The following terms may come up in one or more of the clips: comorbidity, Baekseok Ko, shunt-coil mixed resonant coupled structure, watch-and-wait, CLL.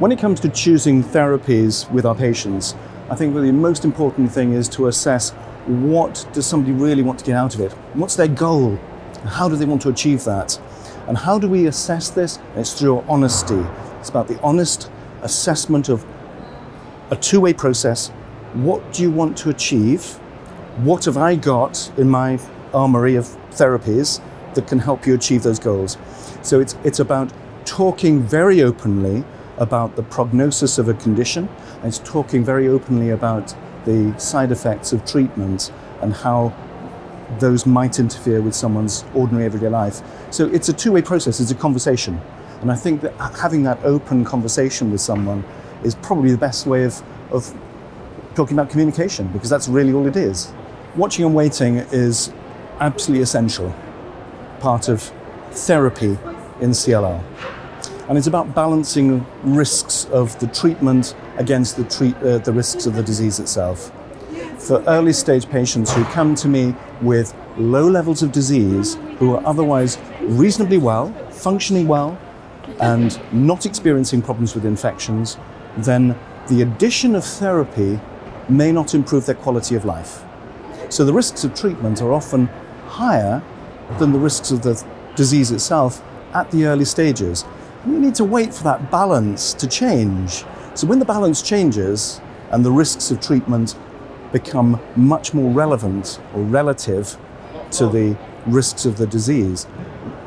When it comes to choosing therapies with our patients, I think really the most important thing is to assess what does somebody really want to get out of it? What's their goal? How do they want to achieve that? And how do we assess this? It's through honesty. It's about the honest assessment of a two-way process. What do you want to achieve? What have I got in my armory of therapies that can help you achieve those goals? So it's about talking very openly about the prognosis of a condition, and it's talking very openly about the side effects of treatment and how those might interfere with someone's ordinary everyday life. So it's a two-way process, it's a conversation. And I think that having that open conversation with someone is probably the best way of talking about communication, because that's really all it is. Watching and waiting is absolutely essential part of therapy in CLL. And it's about balancing risks of the treatment against the risks of the disease itself. For early stage patients who come to me with low levels of disease, who are otherwise reasonably well, functioning well, and not experiencing problems with infections, then the addition of therapy may not improve their quality of life. So the risks of treatment are often higher than the risks of the disease itself at the early stages. And you need to wait for that balance to change. So when the balance changes and the risks of treatment become much more relevant or relative to the risks of the disease,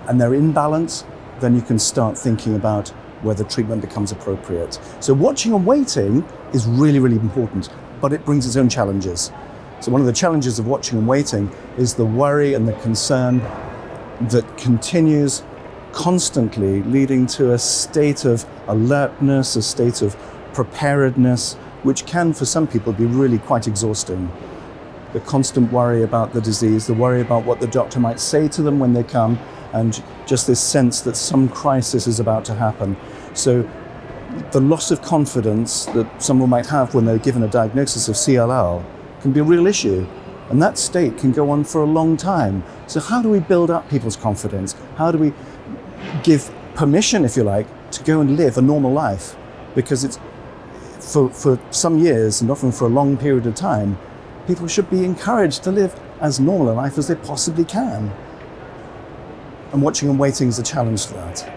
and they're in balance, then you can start thinking about whether treatment becomes appropriate. So watching and waiting is really, really important, but it brings its own challenges. So one of the challenges of watching and waiting is the worry and the concern that continues constantly, leading to a state of alertness, a state of preparedness, which can for some people be really quite exhausting. The constant worry about the disease, the worry about what the doctor might say to them when they come, and just this sense that some crisis is about to happen. So the loss of confidence that someone might have when they're given a diagnosis of CLL can be a real issue. And that state can go on for a long time. So how do we build up people's confidence? How do we give permission, if you like, to go and live a normal life? Because it's for some years, and often for a long period of time, people should be encouraged to live as normal a life as they possibly can. And watching and waiting is a challenge for that.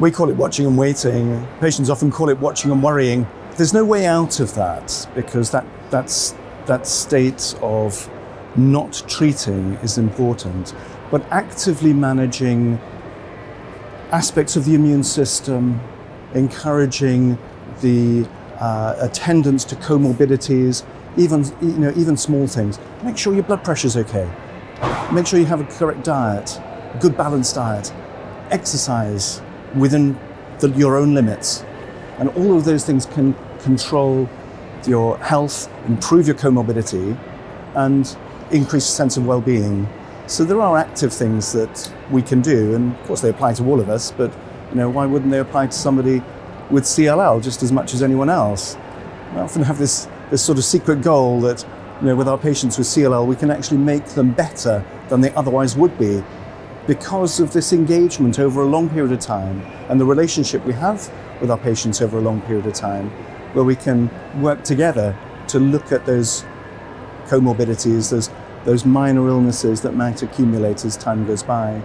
We call it watching and waiting. Patients often call it watching and worrying. There's no way out of that, because that state of not treating is important, but actively managing aspects of the immune system, encouraging the attendance to comorbidities, even small things. Make sure your blood pressure's okay. Make sure you have a correct diet, good balanced diet, exercise within your own limits, and all of those things can control your health, improve your comorbidity, and increase your sense of well-being. So there are active things that we can do, and of course they apply to all of us, but you know, why wouldn't they apply to somebody with CLL just as much as anyone else? We often have this sort of secret goal that, you know, with our patients with CLL, we can actually make them better than they otherwise would be because of this engagement over a long period of time and the relationship we have with our patients over a long period of time, where we can work together to look at those comorbidities, those minor illnesses that might accumulate as time goes by.